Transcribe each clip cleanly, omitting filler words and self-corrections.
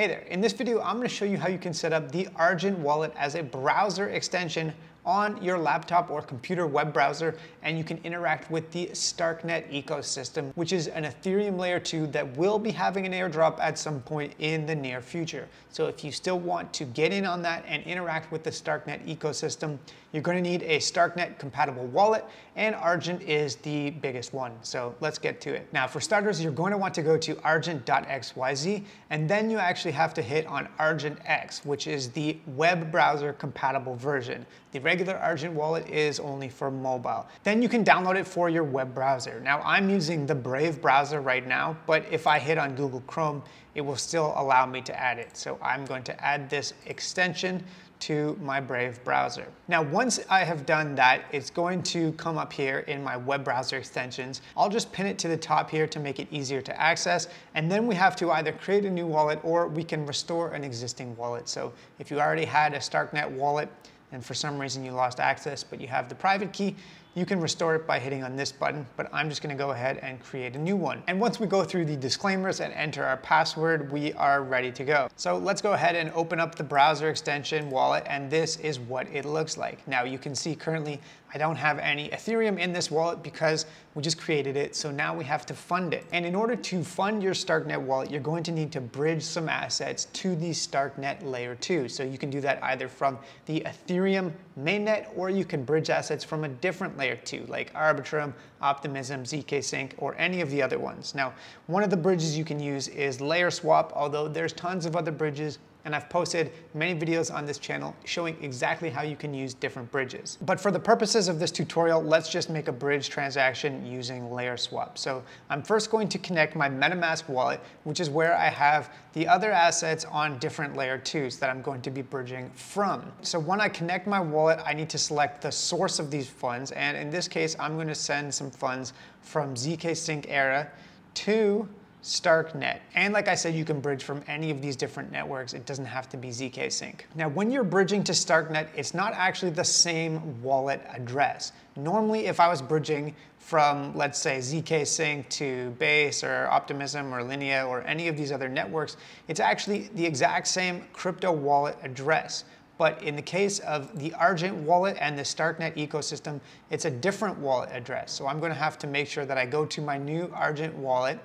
Hey there, in this video, I'm gonna show you how you can set up the Argent wallet as a browser extension on your laptop or computer web browser, and you can interact with the StarkNet ecosystem, which is an Ethereum layer 2 that will be having an airdrop at some point in the near future. So if you still want to get in on that and interact with the StarkNet ecosystem, you're going to need a StarkNet compatible wallet, and Argent is the biggest one. So let's get to it. Now for starters, you're going to want to go to argent.xyz, and then you actually have to hit on Argent X, which is the web browser compatible version. The regular Argent wallet is only for mobile. Then you can download it for your web browser. Now I'm using the Brave browser right now, but if I hit on Google Chrome, it will still allow me to add it. So I'm going to add this extension to my Brave browser. Now, once I have done that, it's going to come up here in my web browser extensions. I'll just pin it to the top here to make it easier to access. And then we have to either create a new wallet or we can restore an existing wallet. So if you already had a StarkNet wallet, and for some reason you lost access, but you have the private key, you can restore it by hitting on this button, but I'm just gonna go ahead and create a new one. And once we go through the disclaimers and enter our password, we are ready to go. So let's go ahead and open up the browser extension wallet, and this is what it looks like. Now you can see currently I don't have any Ethereum in this wallet because we just created it, so now we have to fund it. And in order to fund your StarkNet wallet, you're going to need to bridge some assets to the StarkNet Layer 2. So you can do that either from the Ethereum mainnet, or you can bridge assets from a different Layer 2, like Arbitrum, Optimism, zkSync, or any of the other ones. Now, one of the bridges you can use is Layer Swap, although there's tons of other bridges, and I've posted many videos on this channel showing exactly how you can use different bridges. But for the purposes of this tutorial, let's just make a bridge transaction using Layer Swap. So I'm first going to connect my MetaMask wallet, which is where I have the other assets on different Layer 2s that I'm going to be bridging from. So when I connect my wallet, I need to select the source of these funds. And in this case, I'm going to send some funds from zkSync Era to StarkNet. And like I said, you can bridge from any of these different networks. It doesn't have to be zkSync. Now, when you're bridging to StarkNet, it's not actually the same wallet address. Normally, if I was bridging from, let's say, zkSync to Base or Optimism or Linea or any of these other networks, it's actually the exact same crypto wallet address. But in the case of the Argent wallet and the StarkNet ecosystem, it's a different wallet address. So I'm going to have to make sure that I go to my new Argent wallet,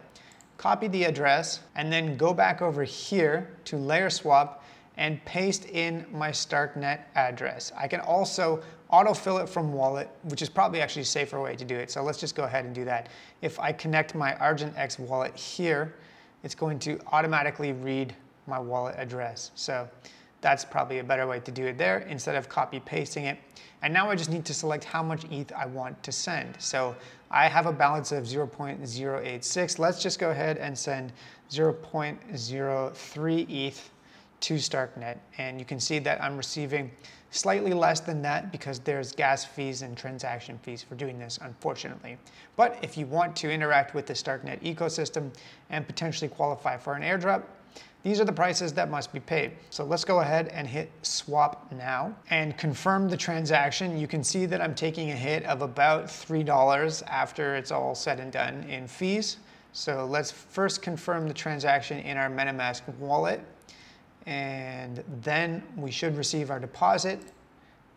copy the address, and then go back over here to Layer Swap and paste in my StarkNet address. I can also autofill it from wallet, which is probably actually a safer way to do it. So let's just go ahead and do that. If I connect my Argent X wallet here, it's going to automatically read my wallet address. So that's probably a better way to do it there instead of copy pasting it. And now I just need to select how much ETH I want to send. So I have a balance of 0.086. Let's just go ahead and send 0.03 ETH to StarkNet. And you can see that I'm receiving slightly less than that because there's gas fees and transaction fees for doing this, unfortunately. But if you want to interact with the StarkNet ecosystem and potentially qualify for an airdrop, these are the prices that must be paid. So let's go ahead and hit swap now and confirm the transaction. You can see that I'm taking a hit of about $3 after it's all said and done in fees. So let's first confirm the transaction in our MetaMask wallet, and then we should receive our deposit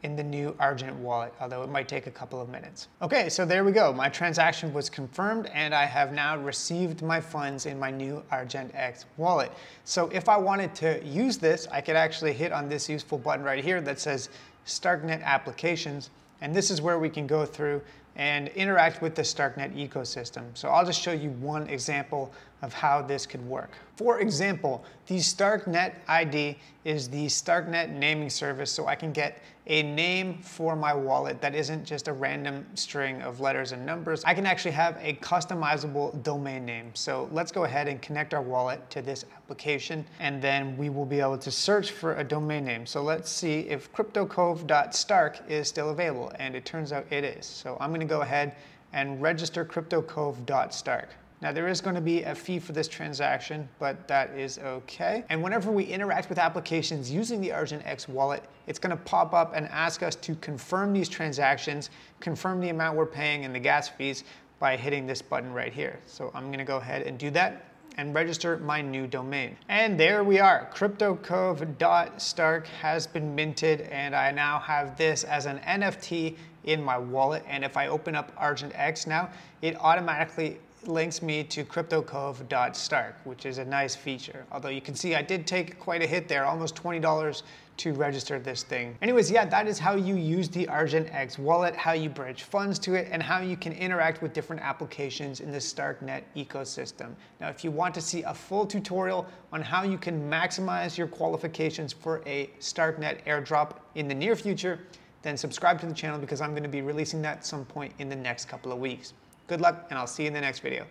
in the new Argent wallet, although it might take a couple of minutes. Okay, so there we go. My transaction was confirmed, and I have now received my funds in my new Argent X wallet. So if I wanted to use this, I could actually hit on this useful button right here that says StarkNet Applications, and this is where we can go through and interact with the StarkNet ecosystem. So I'll just show you one example of how this could work. For example, the StarkNet ID is the StarkNet naming service, so I can get a name for my wallet that isn't just a random string of letters and numbers. I can actually have a customizable domain name. So let's go ahead and connect our wallet to this application, and then we will be able to search for a domain name. So let's see if cryptocove.stark is still available, and it turns out it is. So I'm gonna go ahead and register cryptocove.stark. Now there is going to be a fee for this transaction, but that is okay. And whenever we interact with applications using the Argent X wallet, it's going to pop up and ask us to confirm these transactions, confirm the amount we're paying and the gas fees by hitting this button right here. So I'm going to go ahead and do that. and register my new domain. And there we are, CryptoCove.stark has been minted, and I now have this as an NFT in my wallet. And if I open up Argent X now, it automatically links me to CryptoCove.stark, which is a nice feature. Although you can see I did take quite a hit there, almost $20 to register this thing. Anyways, yeah, that is how you use the Argent X wallet, how you bridge funds to it, and how you can interact with different applications in the StarkNet ecosystem. Now, if you want to see a full tutorial on how you can maximize your qualifications for a StarkNet airdrop in the near future, then subscribe to the channel because I'm going to be releasing that at some point in the next couple of weeks. Good luck, and I'll see you in the next video.